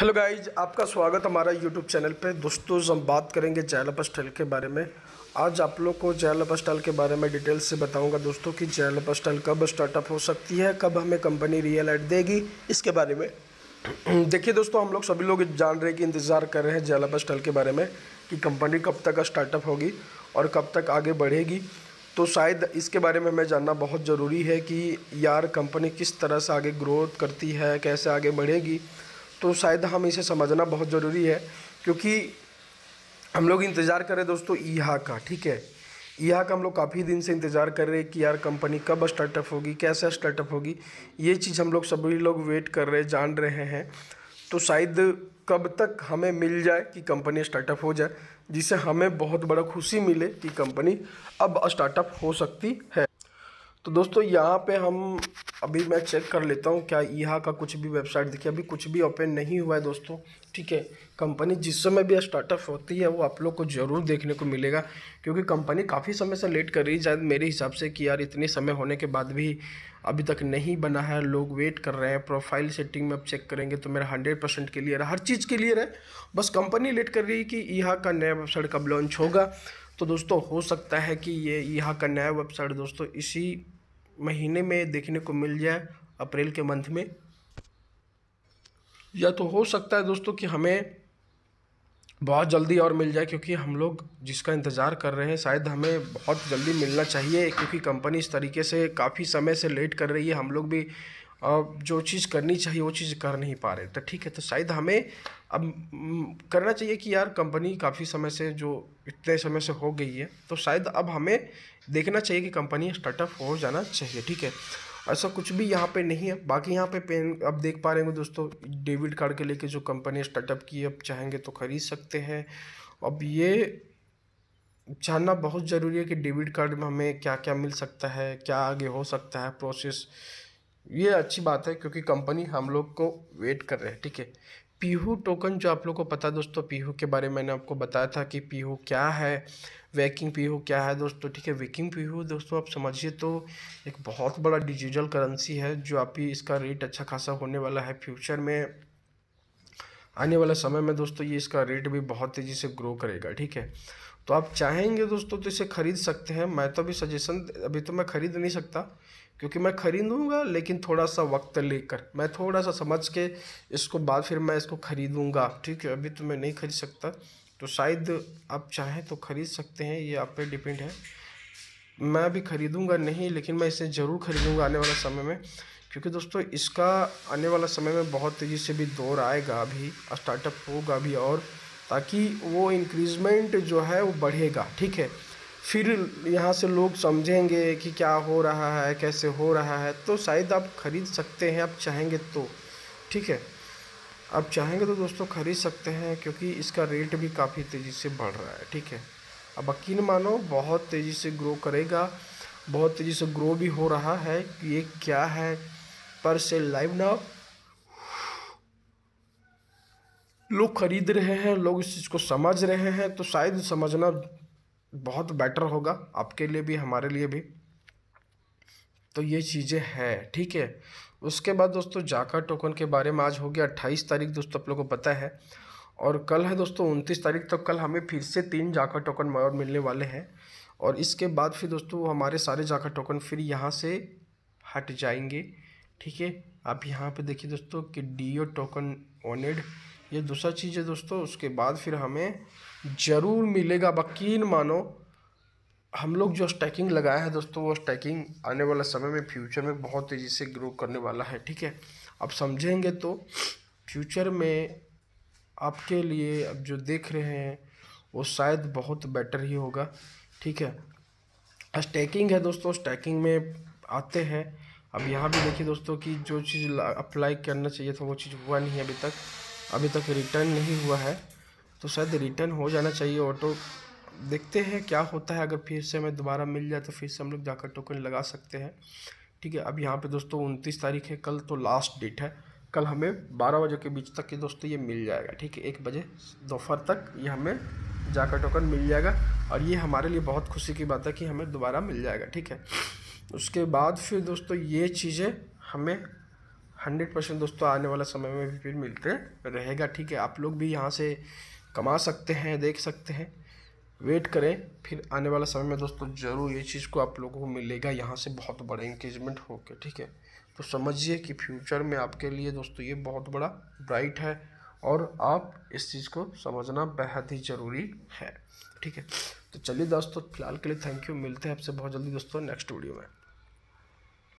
Hello guys, आपका स्वागत हमारा यूट्यूब चैनल पे। दोस्तों, हम बात करेंगे जा लिफस्टाइल के बारे में। आज आप लोग को जा लिफस्टाइल के बारे में डिटेल से बताऊंगा दोस्तों कि जा लिफस्टाइल कब स्टार्टअप हो सकती है, कब हमें कंपनी रियल एड देगी, इसके बारे में। देखिए दोस्तों, हम लोग सभी लोग जान रहे हैं कि इंतज़ार कर रहे हैं जा लिफस्टाइल के बारे में कि कंपनी कब तक स्टार्टअप होगी और कब तक आगे बढ़ेगी। तो शायद इसके बारे में हमें जानना बहुत ज़रूरी है कि यार कंपनी किस तरह से आगे ग्रोथ करती है, कैसे आगे बढ़ेगी। तो शायद हम इसे समझना बहुत ज़रूरी है क्योंकि हम लोग इंतज़ार कर रहे हैं दोस्तों eehhaaa का। ठीक है, eehhaaa का हम लोग काफ़ी दिन से इंतज़ार कर रहे हैं कि यार कंपनी कब स्टार्टअप होगी, कैसे स्टार्टअप होगी। ये चीज़ हम लोग सभी लोग वेट कर रहे हैं, जान रहे हैं। तो शायद कब तक हमें मिल जाए कि कंपनी स्टार्टअप हो जाए, जिससे हमें बहुत बड़ा खुशी मिले कि कंपनी अब स्टार्टअप हो सकती है। तो दोस्तों, यहाँ पे हम अभी मैं चेक कर लेता हूँ क्या eehhaaa का कुछ भी वेबसाइट। देखिए, अभी कुछ भी ओपन नहीं हुआ है दोस्तों। ठीक है, कंपनी जिस समय भी स्टार्टअप होती है वो आप लोग को ज़रूर देखने को मिलेगा, क्योंकि कंपनी काफ़ी समय से लेट कर रही है। शायद मेरे हिसाब से कि यार इतने समय होने के बाद भी अभी तक नहीं बना है, लोग वेट कर रहे हैं। प्रोफाइल सेटिंग में आप चेक करेंगे तो मेरा 100% क्लियर है, हर चीज़ क्लियर है, बस कंपनी लेट कर रही है कि eehhaaa का नया वेबसाइट कब लॉन्च होगा। तो दोस्तों, हो सकता है कि ये eehhaaa का नया वेबसाइट दोस्तों इसी महीने में देखने को मिल जाए, अप्रैल के मंथ में। या तो हो सकता है दोस्तों कि हमें बहुत जल्दी और मिल जाए, क्योंकि हम लोग जिसका इंतज़ार कर रहे हैं शायद हमें बहुत जल्दी मिलना चाहिए, क्योंकि कंपनी इस तरीके से काफ़ी समय से लेट कर रही है। हम लोग भी जो चीज़ करनी चाहिए वो चीज़ कर नहीं पा रहे। तो ठीक है, तो शायद हमें अब करना चाहिए कि यार कंपनी काफ़ी समय से जो इतने समय से हो गई है, तो शायद अब हमें देखना चाहिए कि कंपनी स्टार्टअप हो जाना चाहिए। ठीक है, ऐसा कुछ भी यहाँ पे नहीं है। बाकी यहाँ पे पेन अब देख पा रहे होंगे दोस्तों, डेबिट कार्ड के लेके जो कंपनी स्टार्टअप की, अब चाहेंगे तो खरीद सकते हैं। अब ये जानना बहुत ज़रूरी है कि डेबिट कार्ड में हमें क्या क्या मिल सकता है, क्या आगे हो सकता है प्रोसेस। ये अच्छी बात है क्योंकि कंपनी हम लोग को वेट कर रहे हैं। ठीक है, fehu टोकन जो आप लोग को पता है दोस्तों, fehu के बारे में मैंने आपको बताया था कि fehu क्या है, Viking fehu क्या है दोस्तों। ठीक है, Viking fehu दोस्तों आप समझिए तो एक बहुत बड़ा डिजिटल करेंसी है, जो आप ही इसका रेट अच्छा खासा होने वाला है फ्यूचर में। आने वाला समय में दोस्तों ये इसका रेट भी बहुत तेज़ी से ग्रो करेगा। ठीक है, तो आप चाहेंगे दोस्तों तो इसे ख़रीद सकते हैं। मैं तो अभी सजेशन, अभी तो मैं ख़रीद नहीं सकता क्योंकि मैं ख़रीदूंगा लेकिन थोड़ा सा वक्त लेकर, मैं थोड़ा सा समझ के इसको बाद फिर मैं इसको ख़रीदूंगा। ठीक है, अभी तो मैं नहीं ख़रीद सकता, तो शायद आप चाहें तो ख़रीद सकते हैं, ये आप पे डिपेंड है। मैं अभी ख़रीदूंगा नहीं, लेकिन मैं इसे ज़रूर ख़रीदूंगा आने वाला समय में, क्योंकि दोस्तों इसका आने वाला समय में बहुत तेज़ी से भी दौर आएगा, अभी स्टार्टअप होगा अभी, और ताकि वो इंक्रीजमेंट जो है वो बढ़ेगा। ठीक है, फिर यहाँ से लोग समझेंगे कि क्या हो रहा है, कैसे हो रहा है। तो शायद आप ख़रीद सकते हैं, आप चाहेंगे तो। ठीक है, आप चाहेंगे तो दोस्तों ख़रीद सकते हैं, क्योंकि इसका रेट भी काफ़ी तेज़ी से बढ़ रहा है। ठीक है, अब यकीन मानो बहुत तेज़ी से ग्रो करेगा, बहुत तेज़ी से ग्रो भी हो रहा है। कि ये क्या है, पर सेल लाइव नाउ, लोग ख़रीद रहे हैं, लोग इस चीज़ को समझ रहे हैं। तो शायद समझना बहुत बेटर होगा आपके लिए भी, हमारे लिए भी। तो ये चीज़ें हैं। ठीक है, उसके बाद दोस्तों जाका टोकन के बारे में आज हो गया 28 तारीख दोस्तों, आप लोगों को पता है। और कल है दोस्तों 29 तारीख, तो कल हमें फिर से 3 जाका टोकन और मिलने वाले हैं। और इसके बाद फिर दोस्तों हमारे सारे जाका टोकन फिर यहाँ से हट जाएंगे। ठीक है, आप यहाँ पे देखिए दोस्तों कि डीओ टोकन ओनेड, ये दूसरा चीज़ है दोस्तों। उसके बाद फिर हमें ज़रूर मिलेगा, यकीन मानो। हम लोग जो स्टैकिंग लगाया है दोस्तों, वो स्टैकिंग आने वाला समय में फ्यूचर में बहुत तेज़ी से ग्रो करने वाला है। ठीक है, आप समझेंगे तो फ्यूचर में आपके लिए अब जो देख रहे हैं वो शायद बहुत बेटर ही होगा। ठीक है, स्टैकिंग है दोस्तों, स्टैकिंग में आते हैं। अब यहाँ भी देखिए दोस्तों कि जो चीज़ अप्लाई करना चाहिए था वो चीज़ हुआ नहीं है अभी तक, रिटर्न नहीं हुआ है। तो शायद रिटर्न हो जाना चाहिए ऑटो, देखते हैं क्या होता है। अगर फिर से हमें दोबारा मिल जाए तो फिर से हम लोग जाकर टोकन लगा सकते हैं। ठीक है, अब यहाँ पे दोस्तों 29 तारीख है, कल तो लास्ट डेट है। कल हमें 12 बजे के बीच तक के दोस्तों ये मिल जाएगा। ठीक है, 1 बजे दोपहर तक ये हमें जाकर टोकन मिल जाएगा, और ये हमारे लिए बहुत खुशी की बात है कि हमें दोबारा मिल जाएगा। ठीक है, उसके बाद फिर दोस्तों ये चीज़ें हमें 100% दोस्तों आने वाला समय में भी फिर मिलते रहेगा। ठीक है, आप लोग भी यहाँ से कमा सकते हैं, देख सकते हैं, वेट करें, फिर आने वाला समय में दोस्तों ज़रूर ये चीज़ को आप लोगों को मिलेगा यहाँ से बहुत बड़ा इंगेजमेंट होके। ठीक है, तो समझिए कि फ्यूचर में आपके लिए दोस्तों ये बहुत बड़ा ब्राइट है और आप इस चीज़ को समझना बेहद ही ज़रूरी है। ठीक है, तो चलिए दोस्तों फिलहाल के लिए थैंक यू, मिलते हैं आपसे बहुत जल्दी दोस्तों नेक्स्ट वीडियो में।